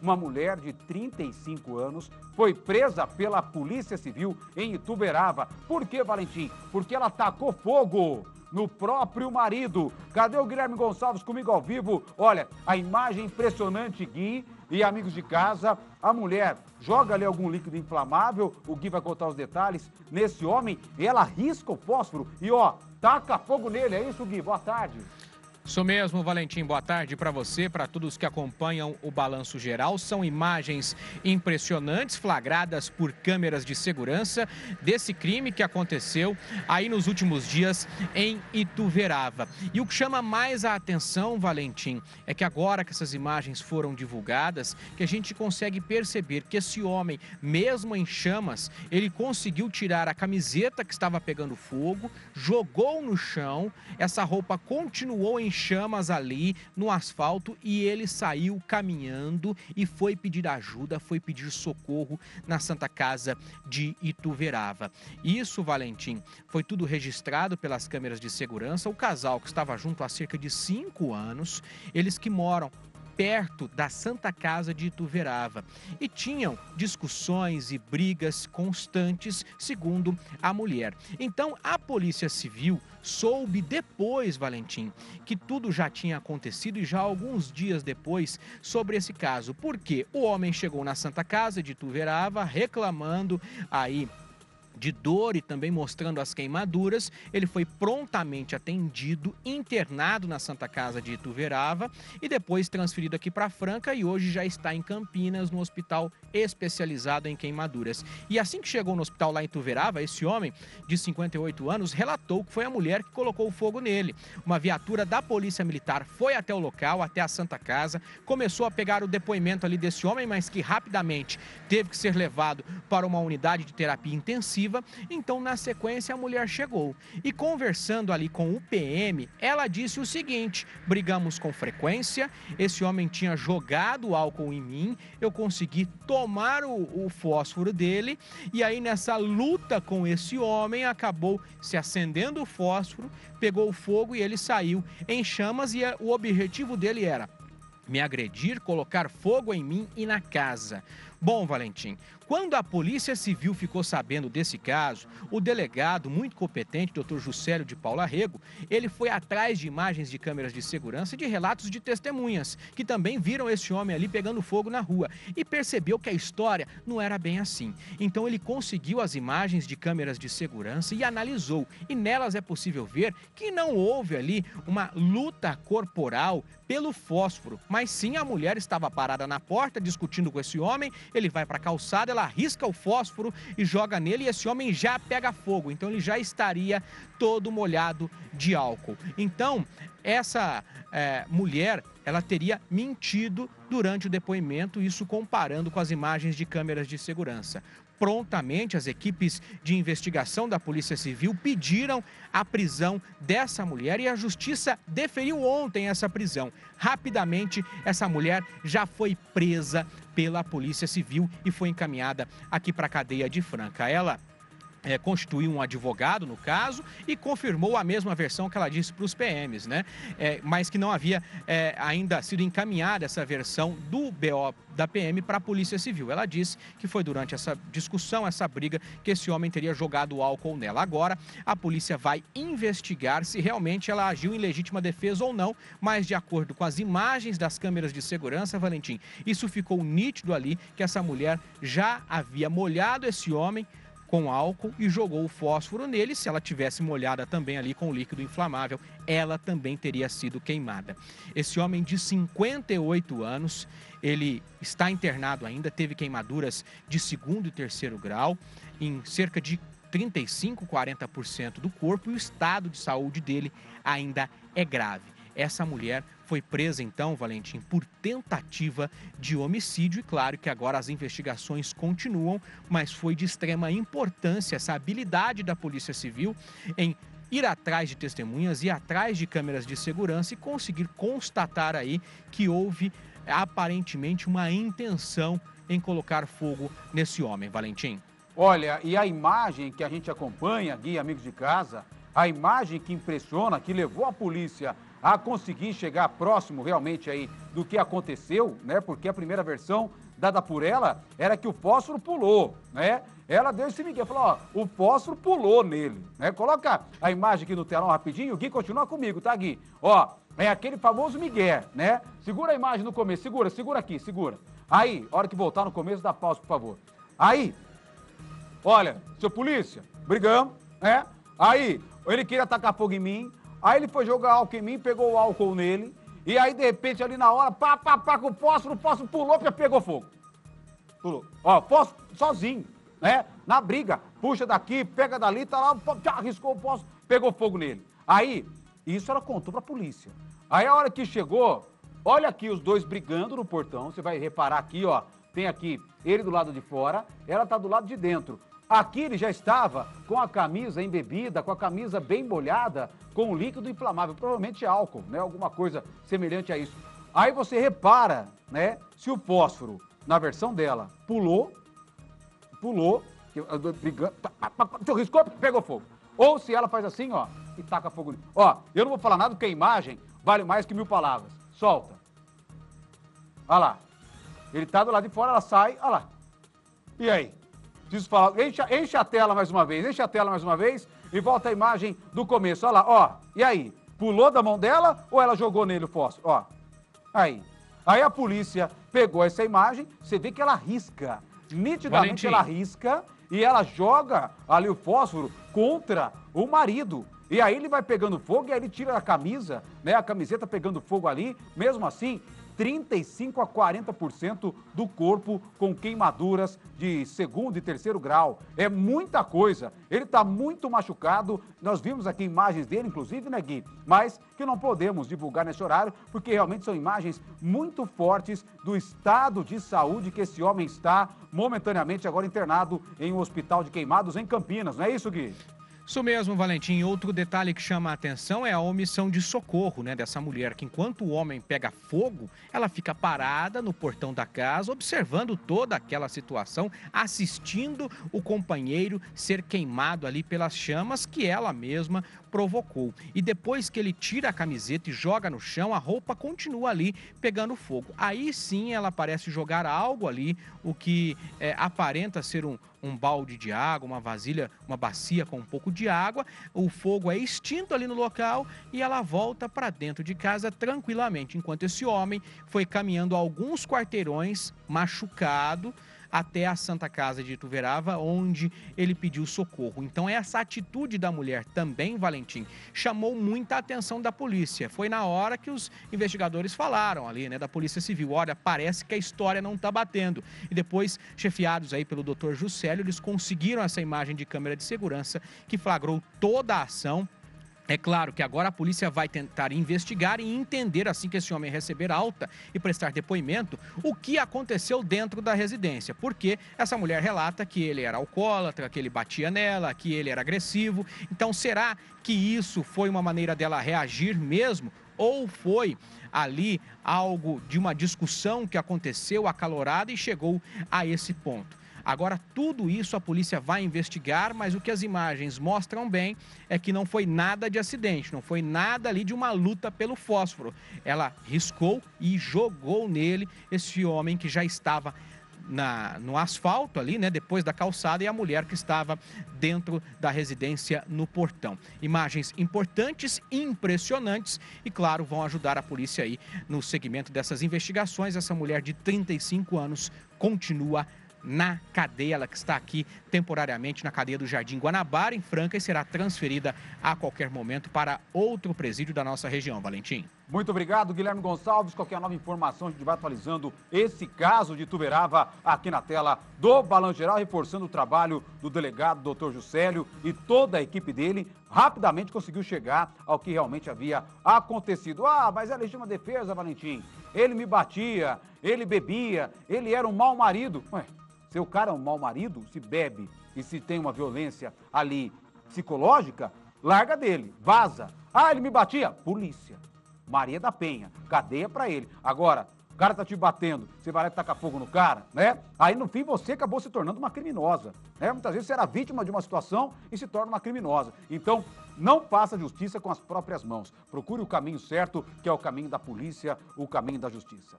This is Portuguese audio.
Uma mulher de 35 anos foi presa pela Polícia Civil em Ituverava. Por que, Valentim? Porque ela tacou fogo no próprio marido. Cadê o Guilherme Gonçalves comigo ao vivo? Olha, a imagem impressionante, Gui e amigos de casa. A mulher joga ali algum líquido inflamável, o Gui vai contar os detalhes, nesse homem, e ela risca o fósforo e, ó, taca fogo nele. É isso, Gui? Boa tarde. Isso mesmo, Valentim. Boa tarde para você, para todos que acompanham o Balanço Geral. São imagens impressionantes, flagradas por câmeras de segurança, desse crime que aconteceu aí nos últimos dias em Ituverava. E o que chama mais a atenção, Valentim, é que agora que essas imagens foram divulgadas, que a gente consegue perceber que esse homem, mesmo em chamas, ele conseguiu tirar a camiseta que estava pegando fogo, jogou no chão, essa roupa continuou em chamas ali no asfalto e ele saiu caminhando e foi pedir ajuda, foi pedir socorro na Santa Casa de Ituverava. Isso, Valentim, foi tudo registrado pelas câmeras de segurança. O casal que estava junto há cerca de 5 anos, eles que moram perto da Santa Casa de Ituverava, e tinham discussões e brigas constantes, segundo a mulher. Então, a Polícia Civil soube depois, Valentim, que tudo já tinha acontecido e já alguns dias depois sobre esse caso, porque o homem chegou na Santa Casa de Ituverava reclamando aí de dor e também mostrando as queimaduras. Ele foi prontamente atendido, internado na Santa Casa de Ituverava e depois transferido aqui para Franca e hoje já está em Campinas, no hospital especializado em queimaduras. E assim que chegou no hospital lá em Ituverava, esse homem de 58 anos relatou que foi a mulher que colocou o fogo nele. Uma viatura da Polícia Militar foi até o local, até a Santa Casa, começou a pegar o depoimento ali desse homem, mas que rapidamente teve que ser levado para uma unidade de terapia intensiva. Então, na sequência, a mulher chegou e, conversando ali com o PM, ela disse o seguinte: brigamos com frequência, esse homem tinha jogado álcool em mim, eu consegui tomar o fósforo dele e aí, nessa luta com esse homem, acabou se acendendo o fósforo, pegou o fogo e ele saiu em chamas e o objetivo dele era me agredir, colocar fogo em mim e na casa. Bom, Valentim, quando a Polícia Civil ficou sabendo desse caso, o delegado muito competente, Dr. Juscélio de Paula Rego, ele foi atrás de imagens de câmeras de segurança e de relatos de testemunhas, que também viram esse homem ali pegando fogo na rua, e percebeu que a história não era bem assim. Então ele conseguiu as imagens de câmeras de segurança e analisou, e nelas é possível ver que não houve ali uma luta corporal pelo fósforo, mas sim a mulher estava parada na porta discutindo com esse homem. Ele vai para a calçada, ela arrisca o fósforo e joga nele e esse homem já pega fogo. Então, ele já estaria todo molhado de álcool. Então, essa mulher, ela teria mentido durante o depoimento, isso comparando com as imagens de câmeras de segurança. Prontamente, as equipes de investigação da Polícia Civil pediram a prisão dessa mulher e a Justiça deferiu ontem essa prisão. Rapidamente, essa mulher já foi presa pela Polícia Civil e foi encaminhada aqui para a cadeia de Franca. Ela constituiu um advogado no caso e confirmou a mesma versão que ela disse para os PMs, né? Mas que não havia ainda sido encaminhada essa versão do BO da PM para a Polícia Civil. Ela disse que foi durante essa discussão, essa briga, que esse homem teria jogado álcool nela. Agora, a polícia vai investigar se realmente ela agiu em legítima defesa ou não, mas de acordo com as imagens das câmeras de segurança, Valentim, isso ficou nítido ali que essa mulher já havia molhado esse homem com álcool e jogou o fósforo nele. Se ela tivesse molhada também ali com líquido inflamável, ela também teria sido queimada. Esse homem de 58 anos, ele está internado ainda, teve queimaduras de 2º e 3º grau em cerca de 35, 40% do corpo e o estado de saúde dele ainda é grave. Essa mulher foi presa, então, Valentim, por tentativa de homicídio. E claro que agora as investigações continuam, mas foi de extrema importância essa habilidade da Polícia Civil em ir atrás de testemunhas, ir atrás de câmeras de segurança e conseguir constatar aí que houve aparentemente uma intenção em colocar fogo nesse homem, Valentim. Olha, e a imagem que a gente acompanha, Gui, amigos de casa, a imagem que impressiona, que levou a polícia a conseguir chegar próximo realmente aí do que aconteceu, né? Porque a primeira versão dada por ela era que o fósforo pulou, né? Ela deu esse migué, falou, ó, o fósforo pulou nele, né? Coloca a imagem aqui no telão rapidinho, o Gui continua comigo, tá, Gui? Ó, é aquele famoso migué, né? Segura a imagem no começo, segura aqui, segura. Aí, hora que voltar no começo, dá pausa, por favor. Aí, olha, seu polícia, brigamos, né? Aí, ele queria atacar fogo em mim, aí ele foi jogar álcool em mim, pegou o álcool nele, e aí, de repente, ali na hora, pá, com o fósforo pulou, porque pegou fogo. Pulou. Ó, fósforo sozinho, né? Na briga, puxa daqui, pega dali, tá lá, arriscou o fósforo, pegou fogo nele. Aí, isso ela contou pra polícia. Aí, a hora que chegou, olha aqui os dois brigando no portão, você vai reparar aqui, ó, tem aqui ele do lado de fora, ela tá do lado de dentro. Aqui ele já estava com a camisa embebida, com a camisa bem molhada, com um líquido inflamável, provavelmente álcool, né? Alguma coisa semelhante a isso. Aí você repara, né? Se o fósforo, na versão dela, pulou, se riscou, pegou fogo. Ou se ela faz assim, ó, e taca fogo. Ó, eu não vou falar nada porque a imagem vale mais que 1000 palavras. Solta. Olha lá. Ele tá do lado de fora, ela sai, olha lá. E aí? Preciso falar, enche a tela mais uma vez, e volta a imagem do começo, olha lá, ó, e aí, pulou da mão dela ou ela jogou nele o fósforo, ó, aí a polícia pegou essa imagem, você vê que ela risca, nitidamente Valentim. Ela risca e ela joga ali o fósforo contra o marido, e aí ele vai pegando fogo e aí ele tira a camisa, né, a camiseta pegando fogo ali, mesmo assim, 35 a 40% do corpo com queimaduras de 2º e 3º grau. É muita coisa. Ele está muito machucado. Nós vimos aqui imagens dele, inclusive, né, Gui? Mas que não podemos divulgar nesse horário, porque realmente são imagens muito fortes do estado de saúde que esse homem está momentaneamente agora internado em um hospital de queimados em Campinas. Não é isso, Gui? Isso mesmo, Valentim. Outro detalhe que chama a atenção é a omissão de socorro, né, dessa mulher, que enquanto o homem pega fogo, ela fica parada no portão da casa, observando toda aquela situação, assistindo o companheiro ser queimado ali pelas chamas que ela mesma provocou. E depois que ele tira a camiseta e joga no chão, a roupa continua ali pegando fogo. Aí sim ela parece jogar algo ali, o que aparenta ser um balde de água, uma vasilha, uma bacia com um pouco de água, o fogo é extinto ali no local e ela volta para dentro de casa tranquilamente, enquanto esse homem foi caminhando alguns quarteirões machucado até a Santa Casa de Ituverava, onde ele pediu socorro. Então essa atitude da mulher também, Valentim, chamou muita atenção da polícia. Foi na hora que os investigadores falaram ali, né, da Polícia Civil, olha, parece que a história não está batendo. E depois, chefiados aí pelo Dr. Juscélio, eles conseguiram essa imagem de câmera de segurança que flagrou toda a ação. É claro que agora a polícia vai tentar investigar e entender, assim que esse homem receber alta e prestar depoimento, o que aconteceu dentro da residência. Porque essa mulher relata que ele era alcoólatra, que ele batia nela, que ele era agressivo. Então, será que isso foi uma maneira dela reagir mesmo? Ou foi ali algo de uma discussão que aconteceu acalorada e chegou a esse ponto? Agora, tudo isso a polícia vai investigar, mas o que as imagens mostram bem é que não foi nada de acidente, não foi nada ali de uma luta pelo fósforo. Ela riscou e jogou nele esse homem que já estava no asfalto ali, né, depois da calçada, e a mulher que estava dentro da residência no portão. Imagens importantes, impressionantes e, claro, vão ajudar a polícia aí no segmento dessas investigações. Essa mulher de 35 anos continua na cadeia, ela que está aqui temporariamente na cadeia do Jardim Guanabara, em Franca, e será transferida a qualquer momento para outro presídio da nossa região, Valentim. Muito obrigado, Guilherme Gonçalves. Qualquer nova informação, a gente vai atualizando esse caso de Ituverava aqui na tela do Balanço Geral, reforçando o trabalho do delegado Dr. Juscélio e toda a equipe dele. Rapidamente conseguiu chegar ao que realmente havia acontecido. Ah, mas é legítima defesa, Valentim. Ele me batia, ele bebia, ele era um mau marido. Ué, se o cara é um mau marido, se bebe e se tem uma violência ali psicológica, larga dele, vaza. Ah, ele me batia? Polícia. Maria da Penha, cadeia pra ele. Agora, cara tá te batendo, você vai lá e taca fogo no cara, né? Aí no fim você acabou se tornando uma criminosa, né? Muitas vezes você era vítima de uma situação e se torna uma criminosa. Então, não faça justiça com as próprias mãos. Procure o caminho certo, que é o caminho da polícia, o caminho da justiça.